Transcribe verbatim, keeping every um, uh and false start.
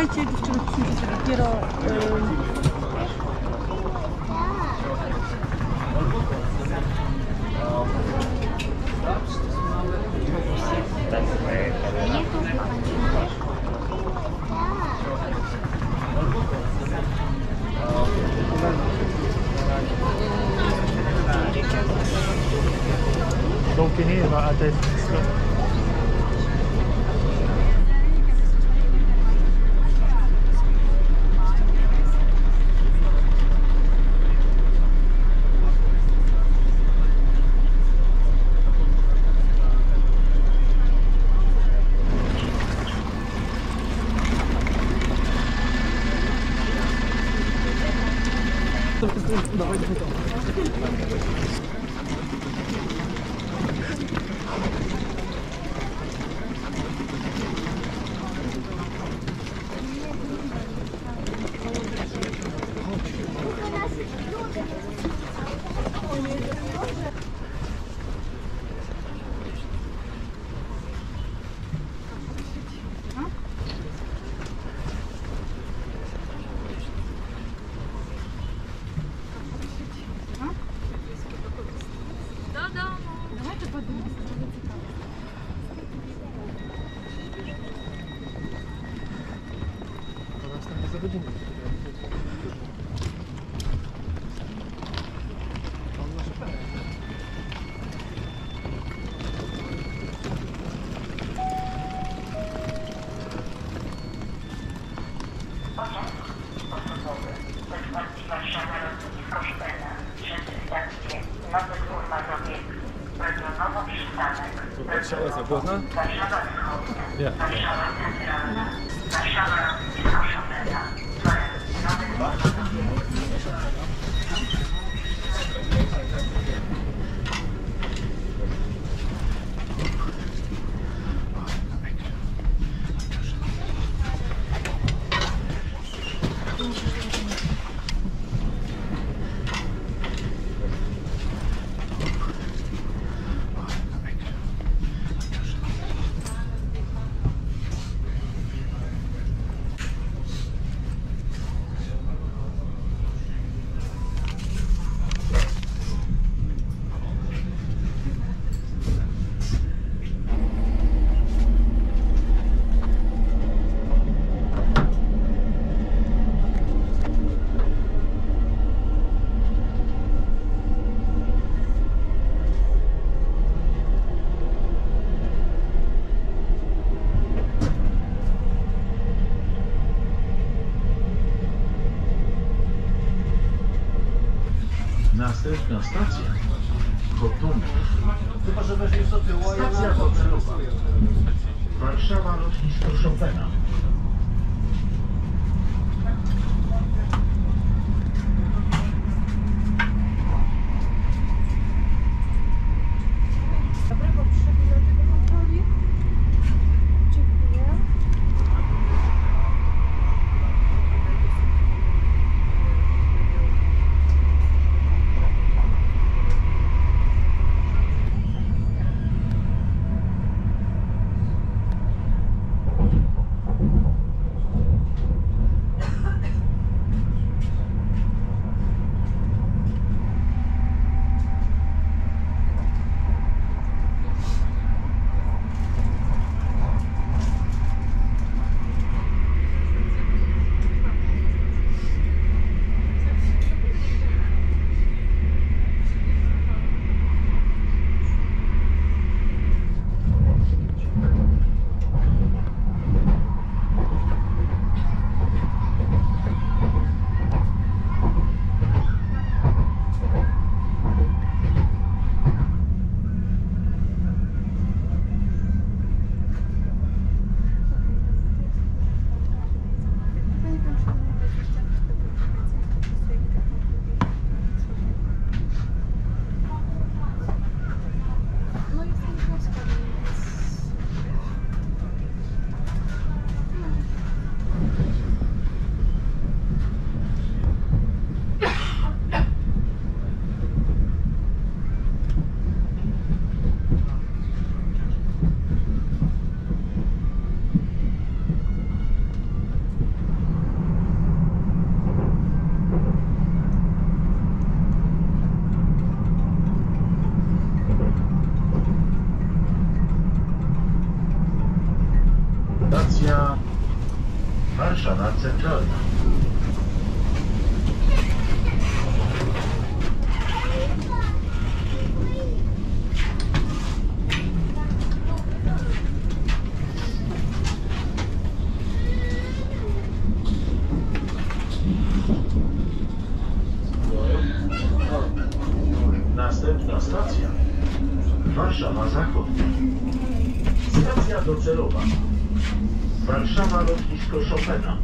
Słuchajcie, dziewczyny, się dopiero... Yy... Nie ma, a to jest wszystko. Warszawa lotnisko Chopina, trzecie stacje, nowy dwór mazowiecki, regionowo przystanek, Warszawa Zachodnia, Warszawa Zachodnia, Warszawa Centralna, Warszawa lotnisko Chopina, nowy dwór mazowiecki. Następna stacja Chopina. Chyba, że weźmiesz do tyłu, a ja na to przerucham. Warszawa lotnisko Chopina. Thank you. Zachodnia, Warszawa Centralna. Następna stacja Warszawa Zachodnia. Stacja docelowa Warszawa lotnisko Chopina.